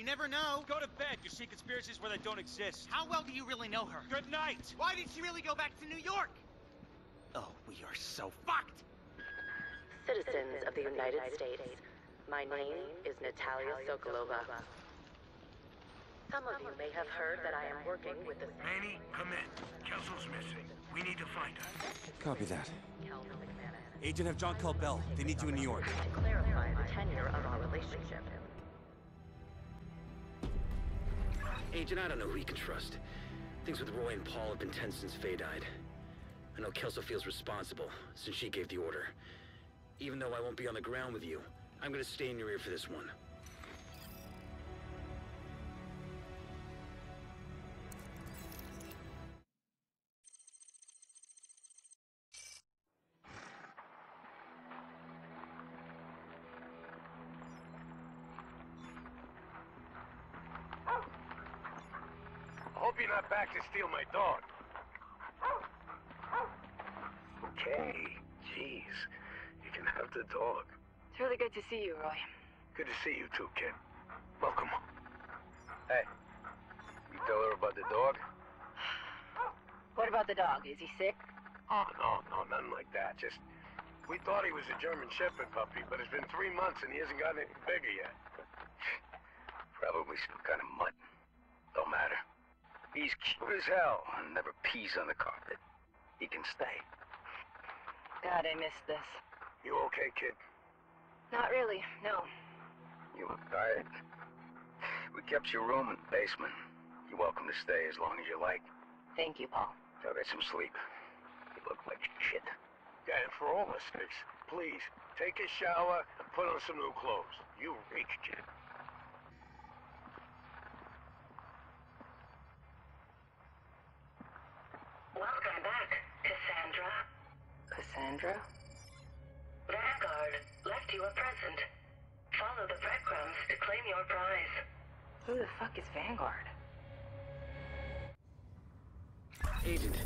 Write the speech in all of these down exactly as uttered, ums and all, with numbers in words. You never know. Go to bed. You see conspiracies where they don't exist. How well do you really know her? Good night. Why did she really go back to New York? Oh, we are so fucked. Citizens of the United States, my name is Natalia Sokolova. Some of you may have heard that I am working with the... Manny, come in. Kelso's missing. We need to find her. Copy that. Agent, have John call Bell. They need you in New York. To clarify the tenure of our relationship. Agent, I don't know who you can trust. Things with Roy and Paul have been tense since Faye died. I know Kelso feels responsible, since she gave the order. Even though I won't be on the ground with you, I'm gonna stay in your ear for this one. Back to steal my dog. Okay, jeez. You can have the dog. It's really good to see you, Roy. Good to see you too, kid. Welcome. Hey, you tell her about the dog? What about the dog? Is he sick? Oh, no, no, nothing like that. Just, we thought he was a German Shepherd puppy, but it's been three months and he hasn't gotten any bigger yet. Probably some kind of mutt. Don't matter. He's cute as hell and never pees on the carpet. He can stay. God, I missed this. You okay, kid? Not really, no. You look tired. We kept your room in the basement. You're welcome to stay as long as you like. Thank you, Paul. Now get some sleep. You look like shit. Yeah, and for all the sakes, please, take a shower and put on some new clothes. You reek, kid. Welcome back, Cassandra. Cassandra? Vanguard left you a present. Follow the breadcrumbs to claim your prize. Who the fuck is Vanguard? Agent,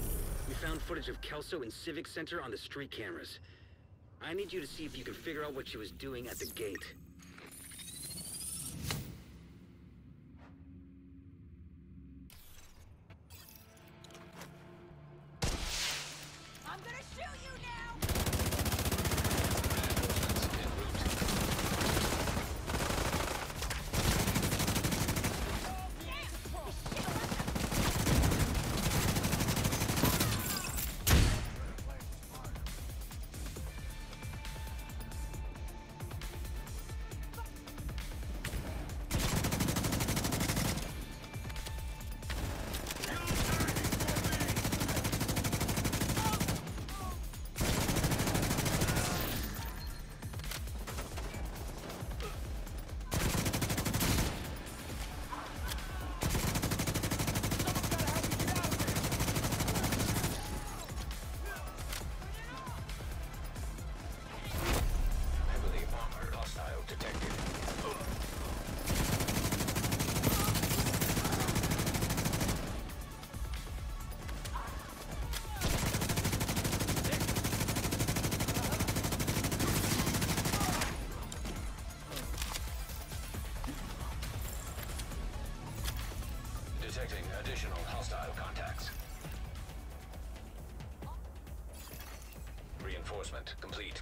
we found footage of Kelso in Civic Center on the street cameras. I need you to see if you can figure out what she was doing at the gate. Detecting additional hostile contacts. Reinforcement complete.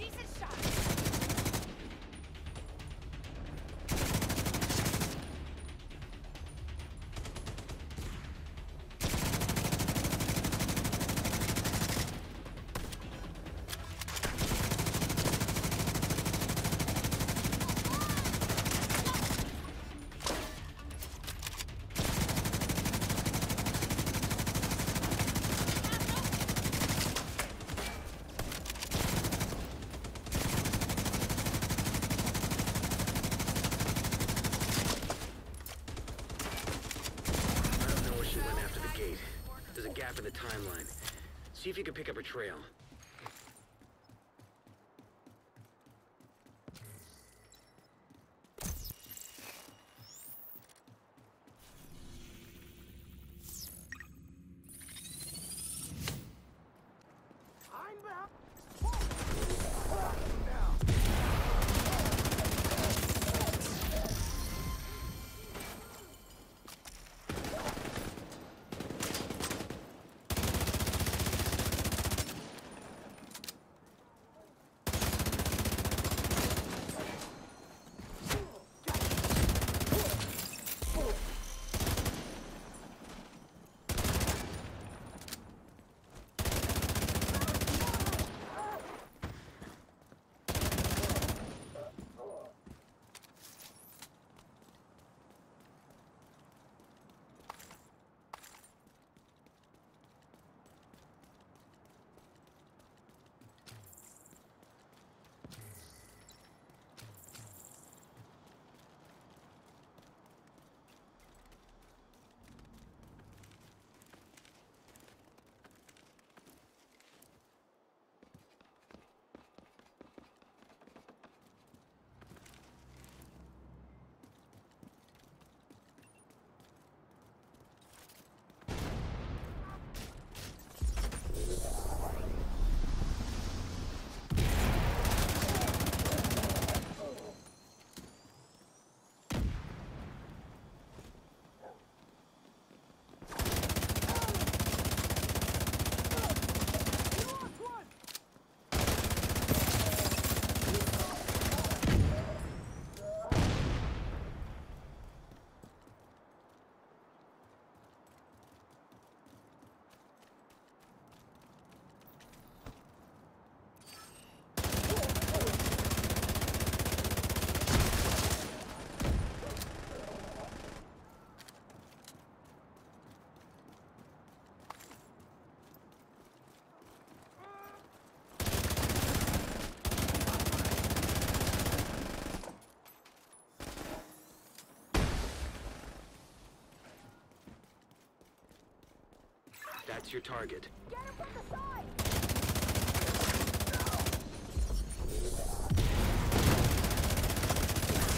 Decent shot. See if you can pick up a trail. That's your target. Get him from the side!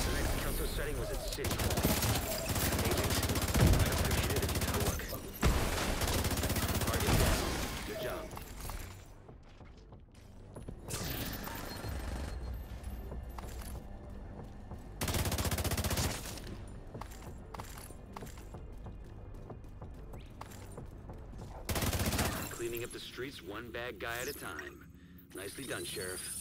The next Kelso setting was at City Hall. Agent, I'd appreciate it if you took a look. Target down. Good job. Cleaning up the streets one bad guy at a time. Nicely done, Sheriff.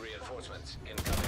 Reinforcements incoming.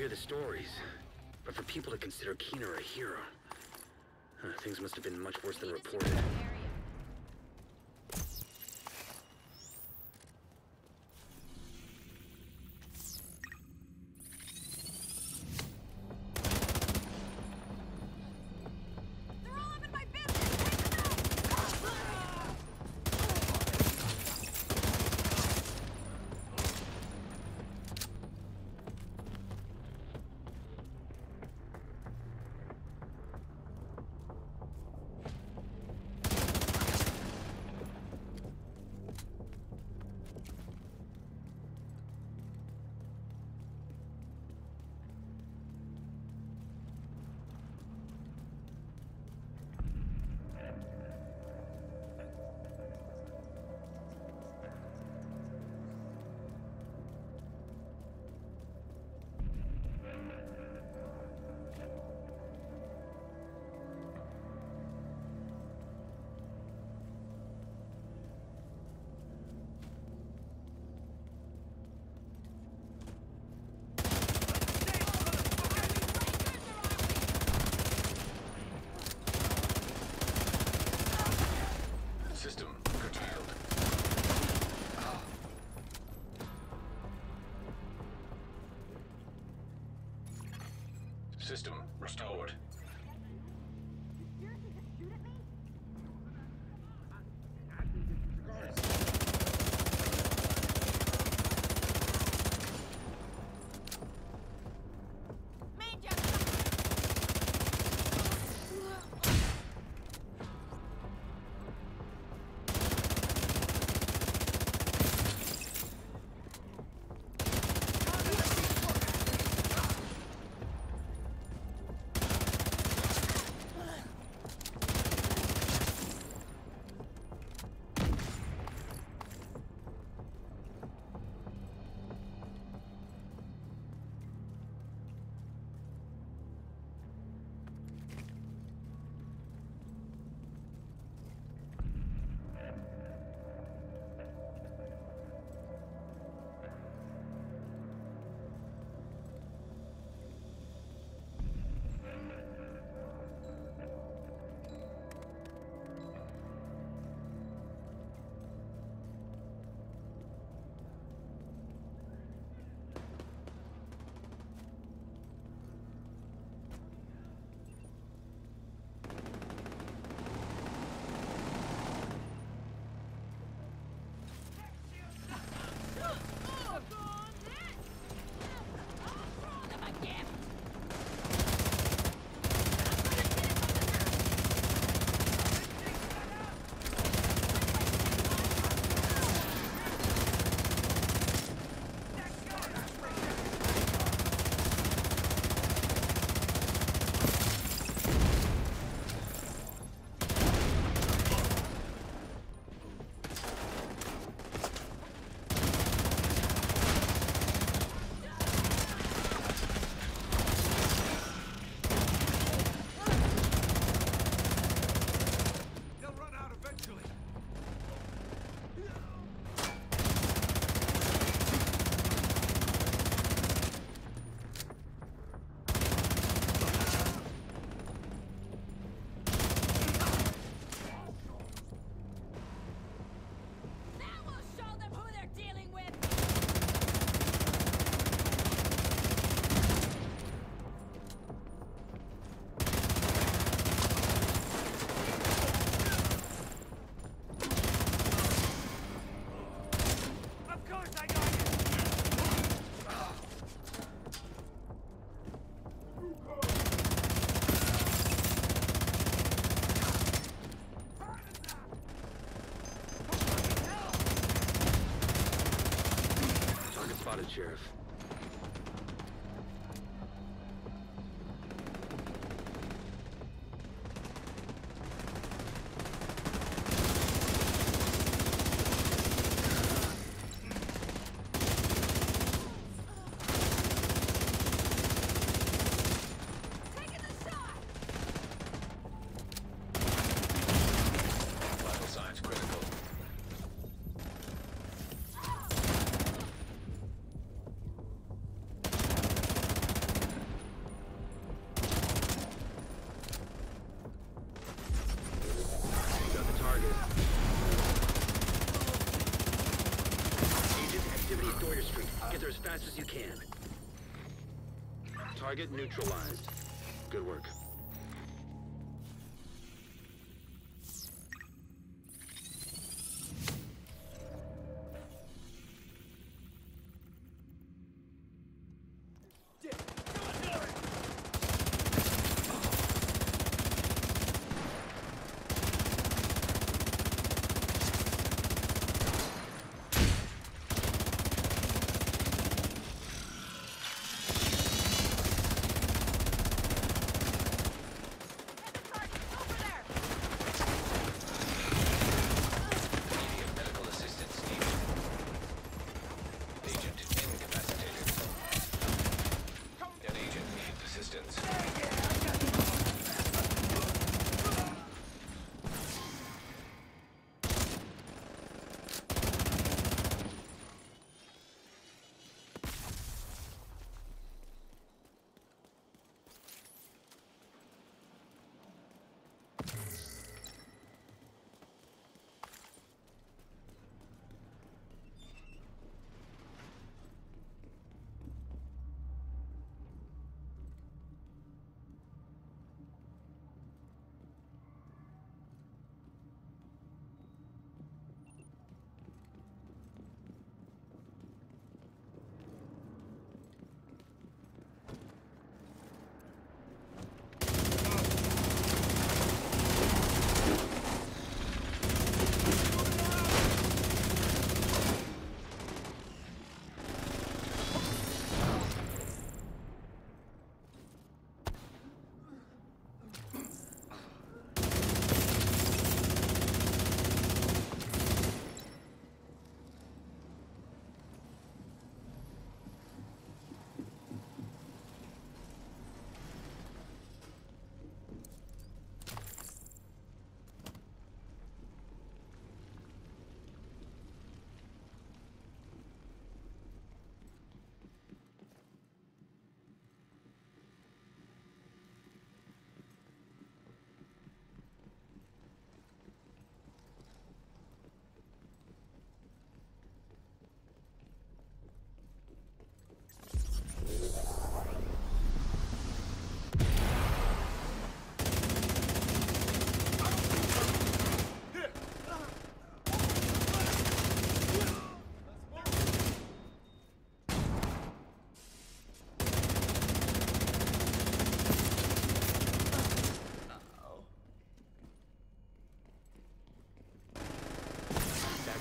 hear the stories, but for people to consider Keener a hero, huh, things must have been much worse than reported. System restored. Sheriff. Warrior Street. Get there as fast as you can. Target neutralized. Good work.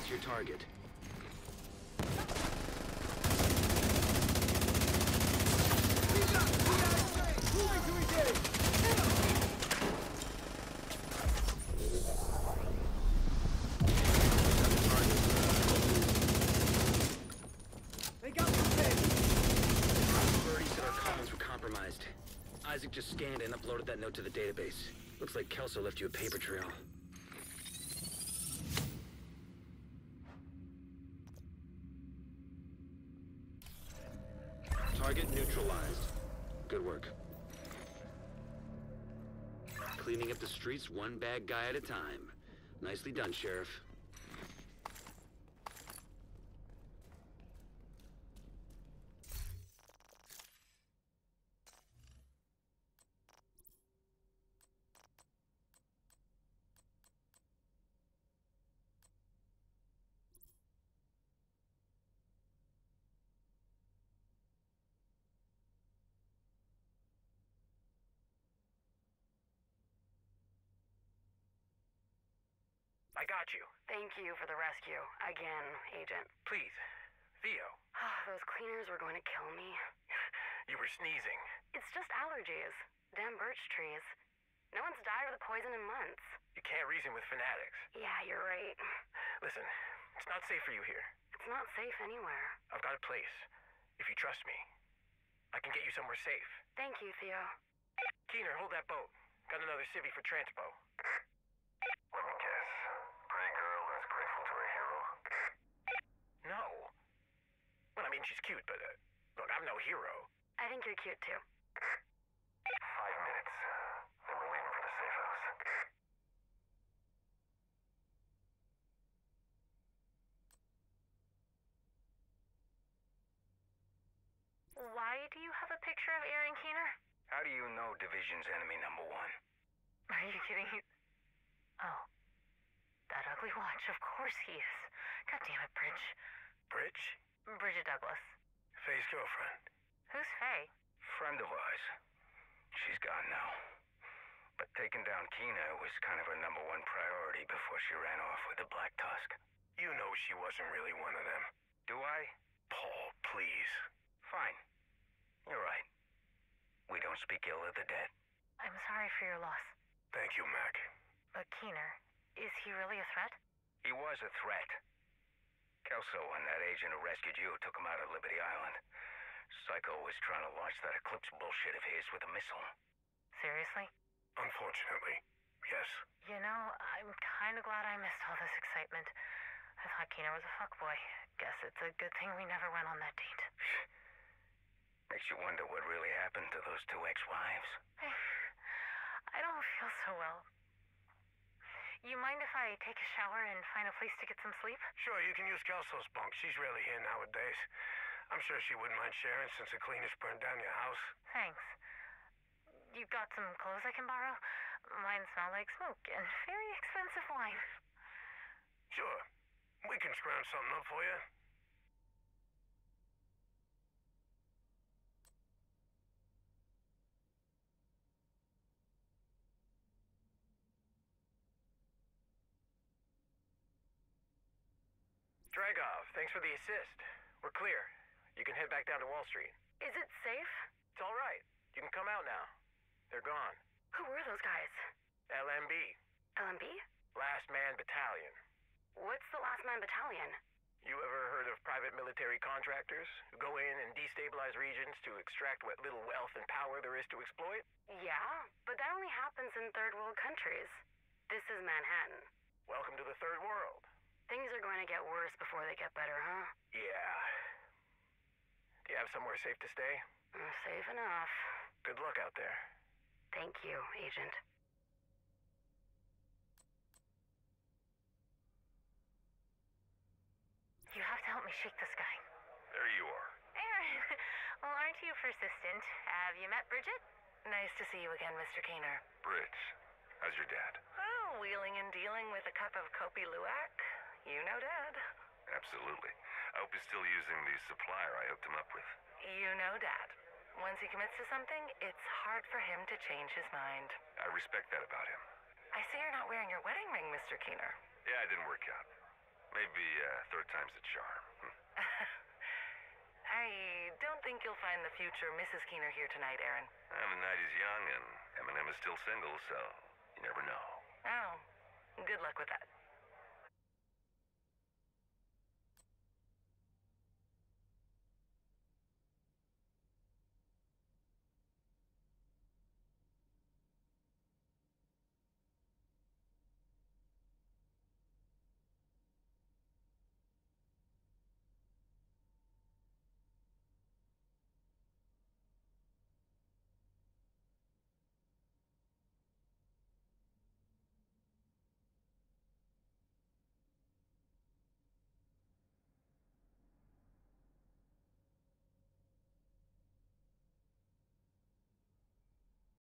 Your target. They got the Birdie said our comms were compromised. Isaac just scanned and uploaded that note to the database. Looks like Kelso left you a paper trail. Target neutralized. Good work. Cleaning up the streets one bad guy at a time. Nicely done, Sheriff. I got you. Thank you for the rescue. Again, Agent. Please. Theo. Those cleaners were going to kill me. You were sneezing. It's just allergies. Damn birch trees. No one's died of the poison in months. You can't reason with fanatics. Yeah, you're right. Listen, it's not safe for you here. It's not safe anywhere. I've got a place. If you trust me, I can get you somewhere safe. Thank you, Theo. Keener, hold that boat. Got another civvy for transpo. Let me guess. Pretty girl is grateful to her hero. No. Well, I mean, she's cute, but uh, look, I'm no hero. I think you're cute, too. Five minutes. Then we're leaving for the safe house. picture of Aaron Keener? How do you know Division's enemy number one? Are you kidding? He... Oh. That ugly watch, of course he is. God damn it, Bridge. Bridge? Bridget Douglas. Faye's girlfriend. Who's Faye? Friend of ours. She's gone now. But taking down Keener was kind of her number one priority before she ran off with the Black Tusk. You know she wasn't really one of them. Do I? Paul, please. Fine. You're right. We don't speak ill of the dead. I'm sorry for your loss. Thank you, Mac. But Keener, is he really a threat? He was a threat. Kelso and that agent who rescued you took him out of Liberty Island. Psycho was trying to launch that Eclipse bullshit of his with a missile. Seriously? Unfortunately, yes. You know, I'm kind of glad I missed all this excitement. I thought Keener was a fuckboy. Guess it's a good thing we never went on that date. Makes you wonder what really happened to those two ex-wives. I, I don't feel so well. You mind if I take a shower and find a place to get some sleep? Sure, you can use Kelso's bunk. She's rarely here nowadays. I'm sure she wouldn't mind sharing since the cleaners burned down your house. Thanks. You got some clothes I can borrow? Mine smell like smoke and very expensive wine. Sure. We can scrounge something up for you. Dragov, thanks for the assist. We're clear. You can head back down to Wall Street. Is it safe? It's all right. You can come out now. They're gone. Who were those guys? L M B. L M B? Last Man Battalion. What's the Last Man Battalion? You ever heard of private military contractors who go in and destabilize regions to extract what little wealth and power there is to exploit? Yeah, but that only happens in third world countries. This is Manhattan. Welcome to the third world. Things are going to get worse before they get better, huh? Yeah. Do you have somewhere safe to stay? Uh, safe enough. Good luck out there. Thank you, Agent. You have to help me shake this guy. There you are. Aaron! Well, aren't you persistent? Have you met Bridget? Nice to see you again, Mister Keener. Bridge, how's your dad? Oh, wheeling and dealing with a cup of kopi luwak. You know Dad. Absolutely. I hope he's still using the supplier I hooked him up with. You know Dad. Once he commits to something, it's hard for him to change his mind. I respect that about him. I see you're not wearing your wedding ring, Mister Keener. Yeah, it didn't work out. Maybe uh, third time's a charm. Hm. I don't think you'll find the future Missus Keener here tonight, Aaron. I'm the night is young, and Eminem is still single, so you never know. Oh, good luck with that.